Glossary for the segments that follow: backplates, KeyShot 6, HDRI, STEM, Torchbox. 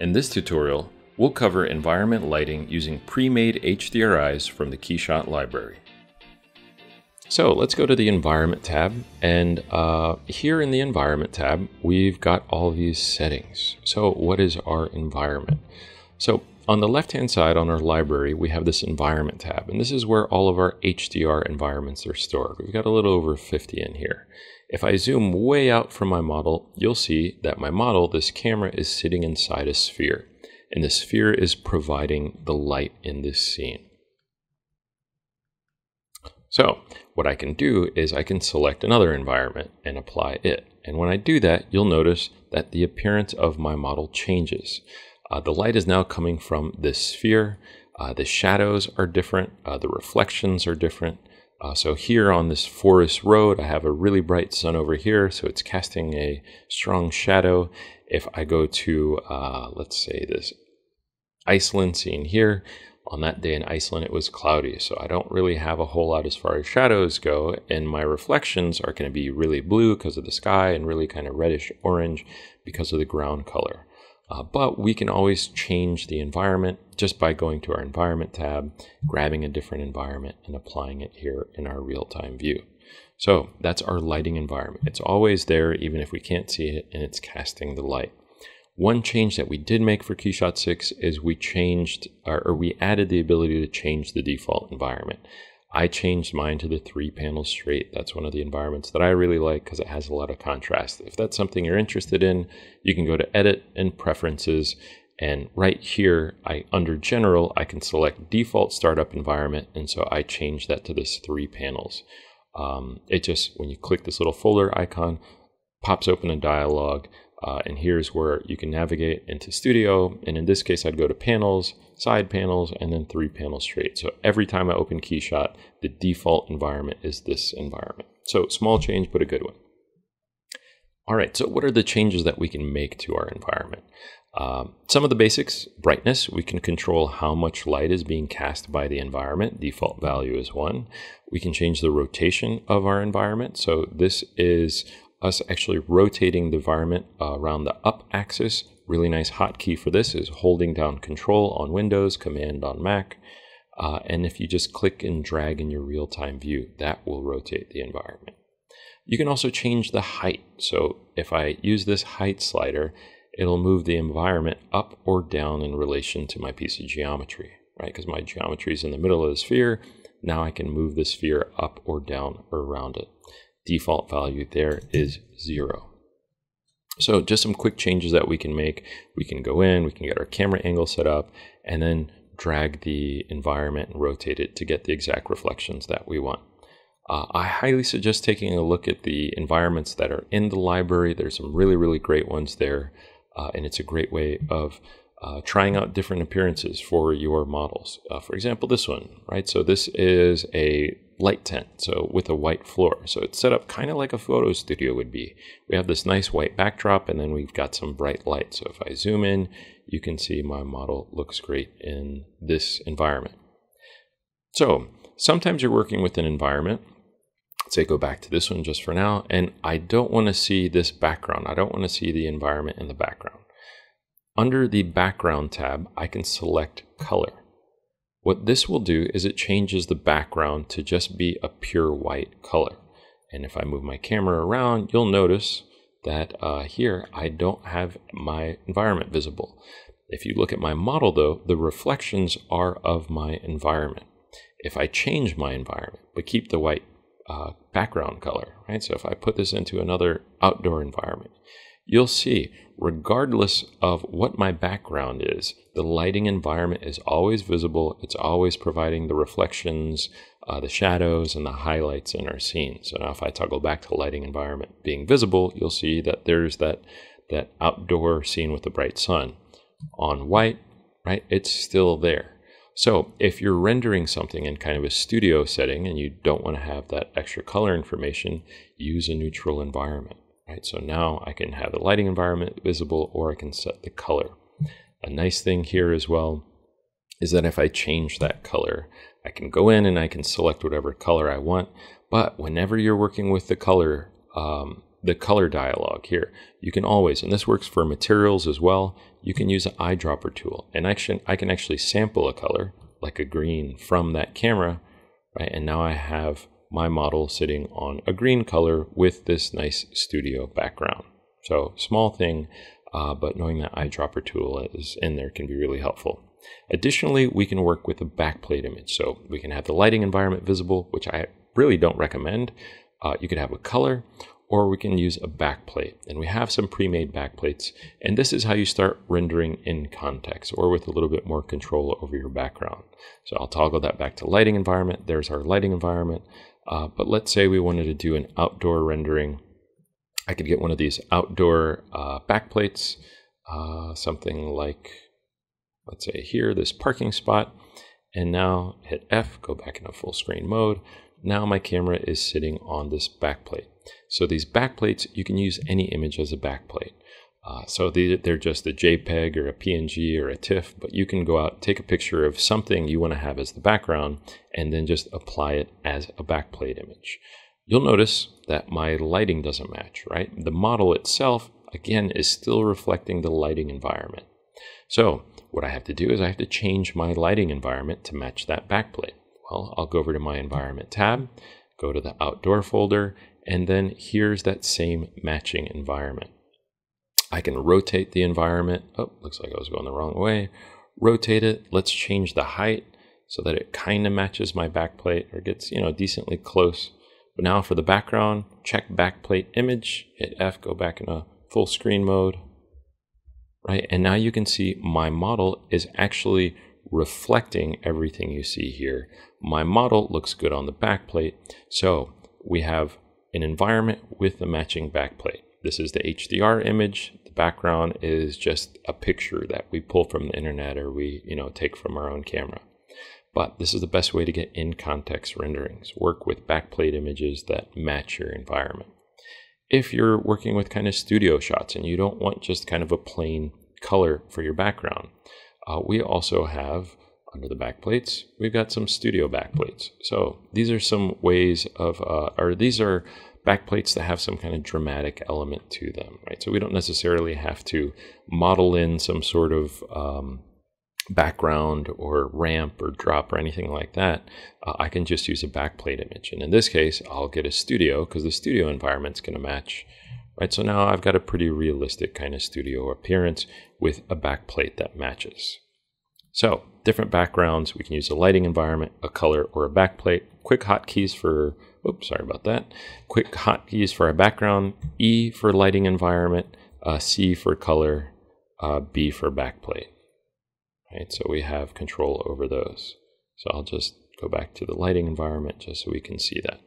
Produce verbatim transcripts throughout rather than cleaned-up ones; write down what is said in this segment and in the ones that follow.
In this tutorial, we'll cover environment lighting using pre-made H D R Is from the KeyShot library. So let's go to the Environment tab, and uh, here in the Environment tab, we've got all these settings. So what is our environment? So on the left-hand side on our library, we have this Environment tab, and this is where all of our H D R environments are stored. We've got a little over fifty in here. If I zoom way out from my model, you'll see that my model, this camera, is sitting inside a sphere, and the sphere is providing the light in this scene. So what I can do is I can select another environment and apply it. And when I do that, you'll notice that the appearance of my model changes. Uh, the light is now coming from this sphere. Uh, the shadows are different. Uh, the reflections are different. Uh, so here on this forest road, I have a really bright sun over here. So it's casting a strong shadow. If I go to, uh, let's say this Iceland scene here, on that day in Iceland, it was cloudy, so I don't really have a whole lot as far as shadows go, and my reflections are going to be really blue because of the sky and really kind of reddish orange because of the ground color. Uh, but we can always change the environment just by going to our Environment tab, grabbing a different environment, and applying it here in our real-time view. So that's our lighting environment. It's always there, even if we can't see it, and it's casting the light. One change that we did make for KeyShot six is we changed, or we added the ability to change the default environment. I changed mine to the three panel straight. That's one of the environments that I really like because it has a lot of contrast. If that's something you're interested in, you can go to Edit and Preferences, and right here, I under General, I can select Default Startup Environment, and so I changed that to this three panels. Um, it just, when you click this little folder icon, pops open a dialog. Uh, and here's where you can navigate into Studio. And in this case, I'd go to Panels, Side Panels, and then three panels straight. So every time I open KeyShot, the default environment is this environment. So small change, but a good one. All right, so what are the changes that we can make to our environment? Um, some of the basics, brightness, we can control how much light is being cast by the environment. Default value is one. We can change the rotation of our environment. So this is us actually rotating the environment uh, around the up axis. Really nice hotkey for this is holding down Control on Windows, Command on Mac. Uh, and if you just click and drag in your real-time view, that will rotate the environment. You can also change the height. So if I use this height slider, it'll move the environment up or down in relation to my piece of geometry, right? Because my geometry is in the middle of the sphere. Now I can move the sphere up or down or around it. Default value there is zero. So just some quick changes that we can make. We can go in, we can get our camera angle set up, and then drag the environment and rotate it to get the exact reflections that we want. Uh, I highly suggest taking a look at the environments that are in the library. There's some really, really great ones there, uh, and it's a great way of Uh, trying out different appearances for your models. Uh, for example, this one, right? So this is a light tent, so with a white floor. So it's set up kind of like a photo studio would be. We have this nice white backdrop, and then we've got some bright light. So if I zoom in, you can see my model looks great in this environment. So sometimes you're working with an environment. Let's say go back to this one just for now, and I don't want to see this background. I don't want to see the environment in the background. Under the Background tab, I can select Color. What this will do is it changes the background to just be a pure white color. And if I move my camera around, you'll notice that uh, here I don't have my environment visible. If you look at my model though, the reflections are of my environment. If I change my environment, but keep the white uh, background color, right? So if I put this into another outdoor environment, you'll see, regardless of what my background is, the lighting environment is always visible. It's always providing the reflections, uh, the shadows, and the highlights in our scene. So now if I toggle back to lighting environment being visible, you'll see that there's that, that outdoor scene with the bright sun. On white, right, it's still there. So if you're rendering something in kind of a studio setting and you don't want to have that extra color information, use a neutral environment. Right, so now I can have the lighting environment visible, or I can set the color. A nice thing here as well is that if I change that color, I can go in and I can select whatever color I want. But whenever you're working with the color, um, the color dialog here. You can always, and this works for materials as well, you can use an eyedropper tool. And actually, I can actually sample a color, like a green, from that camera, right? And now I have my model sitting on a green color with this nice studio background. So small thing, uh, but knowing that eyedropper tool is in there can be really helpful. Additionally, we can work with a backplate image. So we can have the lighting environment visible, which I really don't recommend. Uh, you could have a color, or we can use a backplate. And we have some pre-made backplates. And this is how you start rendering in context, or with a little bit more control over your background. So I'll toggle that back to lighting environment. There's our lighting environment. Uh, but let's say we wanted to do an outdoor rendering. I could get one of these outdoor uh, backplates, uh, something like, let's say here, this parking spot, and now hit F, go back into full screen mode. Now my camera is sitting on this backplate. So these backplates, you can use any image as a backplate. Uh, so they, they're just a JPEG or a P N G or a TIFF, but you can go out, take a picture of something you want to have as the background, and then just apply it as a backplate image. You'll notice that my lighting doesn't match, right? The model itself, again, is still reflecting the lighting environment. So what I have to do is I have to change my lighting environment to match that backplate. Well, I'll go over to my environment tab, go to the outdoor folder, and then here's that same matching environment. I can rotate the environment. Oh, looks like I was going the wrong way. Rotate it. Let's change the height so that it kind of matches my backplate or gets, you know, decently close. But now for the background, check backplate image, hit F, go back into full screen mode. Right, and now you can see my model is actually reflecting everything you see here. My model looks good on the backplate. So we have an environment with a matching backplate. This is the H D R image. The background is just a picture that we pull from the internet or we, you know, take from our own camera. But this is the best way to get in context renderings. Work with backplate images that match your environment. If you're working with kind of studio shots and you don't want just kind of a plain color for your background, uh, we also have, under the backplates, we've got some studio backplates. So these are some ways of, uh, or these are backplates that have some kind of dramatic element to them, right? So we don't necessarily have to model in some sort of um, background or ramp or drop or anything like that. uh, I can just use a backplate image, and in this case I'll get a studio because the studio environment's going to match, right? So now I've got a pretty realistic kind of studio appearance with a backplate that matches. So different backgrounds, we can use a lighting environment, a color, or a backplate. Quick hotkeys for, oops, sorry about that. Quick hotkeys for our background: E for lighting environment, uh, C for color, uh, B for backplate. Right, so we have control over those. So I'll just go back to the lighting environment just so we can see that.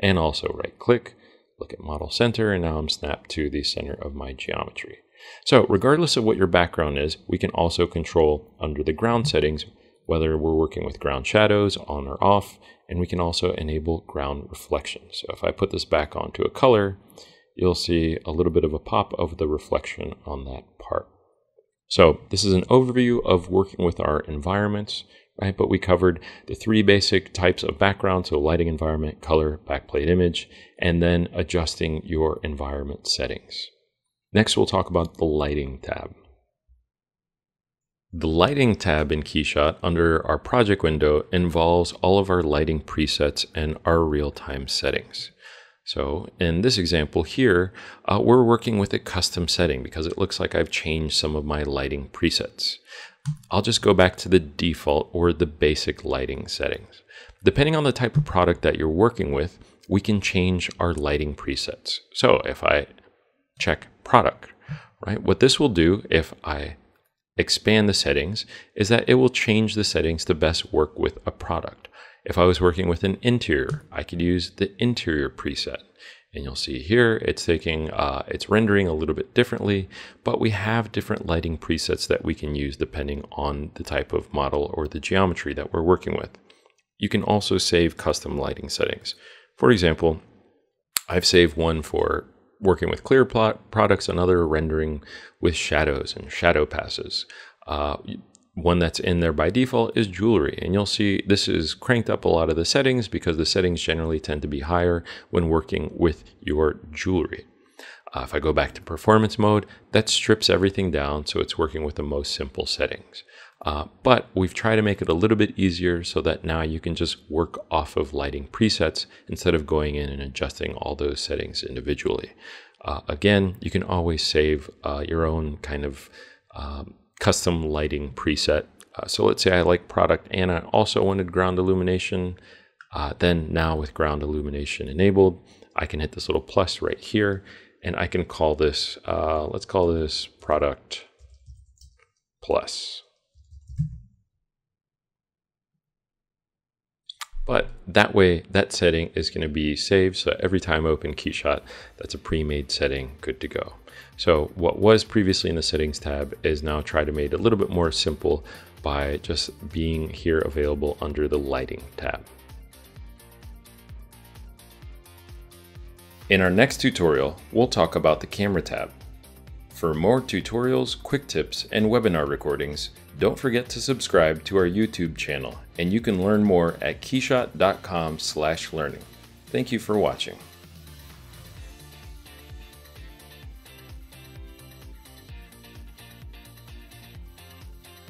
And also right click, look at model center, and now I'm snapped to the center of my geometry. So regardless of what your background is, we can also control under the ground settings, whether we're working with ground shadows on or off, and we can also enable ground reflection. So if I put this back onto a color, you'll see a little bit of a pop of the reflection on that part. So this is an overview of working with our environments, right? But we covered the three basic types of background, so lighting environment, color, backplate image, and then adjusting your environment settings. Next, we'll talk about the lighting tab. The lighting tab in KeyShot under our project window involves all of our lighting presets and our real-time settings. So in this example here, uh, we're working with a custom setting because it looks like I've changed some of my lighting presets. I'll just go back to the default or the basic lighting settings. Depending on the type of product that you're working with, we can change our lighting presets. So if I check product, right, what this will do if I expand the settings is that it will change the settings to best work with a product. If I was working with an interior, I could use the interior preset. And you'll see here, it's taking, uh, it's rendering a little bit differently, but we have different lighting presets that we can use depending on the type of model or the geometry that we're working with. You can also save custom lighting settings. For example, I've saved one for working with clear plot products, another rendering with shadows and shadow passes. Uh, One that's in there by default is jewelry, and you'll see this is cranked up a lot of the settings because the settings generally tend to be higher when working with your jewelry. Uh, if I go back to performance mode, that strips everything down, so it's working with the most simple settings. Uh, but we've tried to make it a little bit easier so that now you can just work off of lighting presets instead of going in and adjusting all those settings individually. Uh, again, you can always save uh, your own kind of um, custom lighting preset. Uh, so let's say I like product and I also wanted ground illumination. Uh, then now with ground illumination enabled, I can hit this little plus right here and I can call this, uh, let's call this product plus. But that way, that setting is going to be saved. So every time I open KeyShot, that's a pre-made setting, good to go. So what was previously in the settings tab is now tried to made a little bit more simple by just being here available under the lighting tab. In our next tutorial, we'll talk about the camera tab. For more tutorials, quick tips, and webinar recordings, don't forget to subscribe to our YouTube channel, and you can learn more at keyshot dot com slash learning. Thank you for watching.